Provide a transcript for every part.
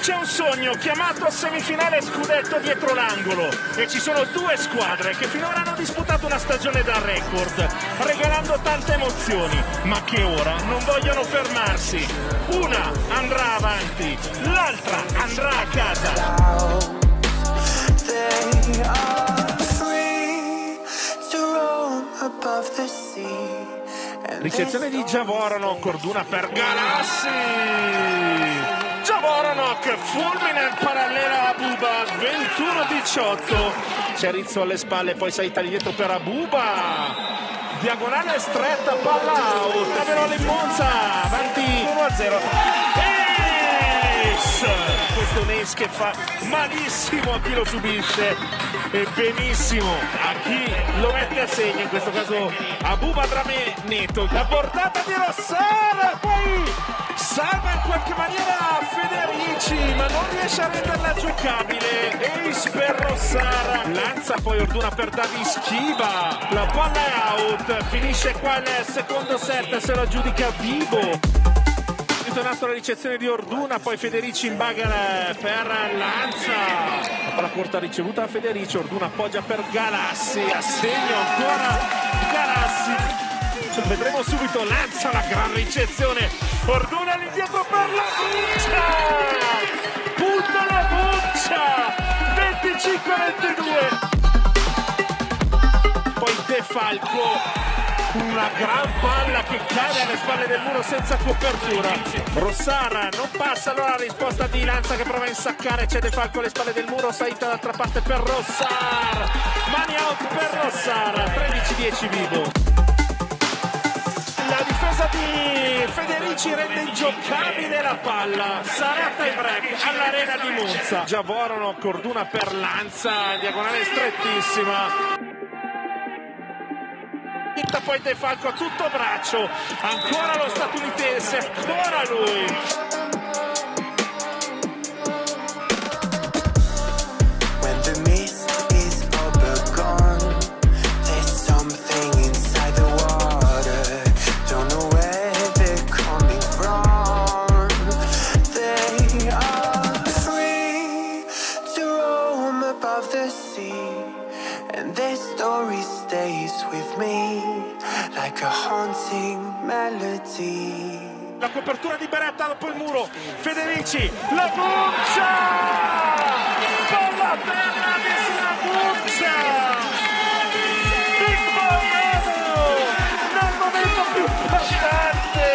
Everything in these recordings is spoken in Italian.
C'è un sogno chiamato semifinale scudetto dietro l'angolo e ci sono due squadre che finora hanno disputato una stagione da record, regalando tante emozioni, ma che ora non vogliono fermarsi. Una andrà avanti, l'altra andrà a casa. Ricezione di Giavorano, Corduna per Galassi. Voronok fulmina in parallela Abouba, 21-18. C'è Rizzo alle spalle, poi Saitta dietro per Abouba. Diagonale stretta, palla out. Taveroli Monza, avanti 1-0. Questo Nes che fa malissimo a chi lo subisce e benissimo a chi lo mette a segno, in questo caso Abouba Drame Neto. La portata di Rossara, poi salva in qualche maniera Federici, ma non riesce a renderla giocabile. Ace per Rossara. Lanza poi Orduna per Davi Schiva. La palla è out. Finisce qua il secondo set, se lo aggiudica Vibo. Tornato alla ricezione di Orduna, poi Federici in bagara per Lanza. La palla corta ricevuta da Federici. Orduna appoggia per Galassi. A segno ancora Galassi. Vedremo subito Lanza, la gran ricezione, Orduna all'indietro per la Guccia, punta la Guccia, 25-22. Poi De Falco, una gran palla che cade alle spalle del muro senza copertura. Rossara non passa, allora la risposta di Lanza che prova a insaccare, c'è De Falco alle spalle del muro, Saitta d'altra parte per Rossard, mani out per Rossara, 13-10 Vibo. La difesa di Federici rende ingiocabile la palla. Sarà tie break all'arena di Monza. Giavorano, Corduna per Lanza, diagonale strettissima. Poi De Falco a tutto braccio, ancora lo statunitense, ancora lui. La copertura di Beretta dopo il muro, Federici, la Guccia! Palla per la Guccia! Big Bombello! Nel momento più importante!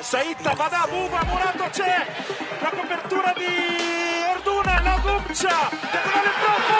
Saitta va da Abouba, murato c'è! La copertura di Orduna, la Guccia!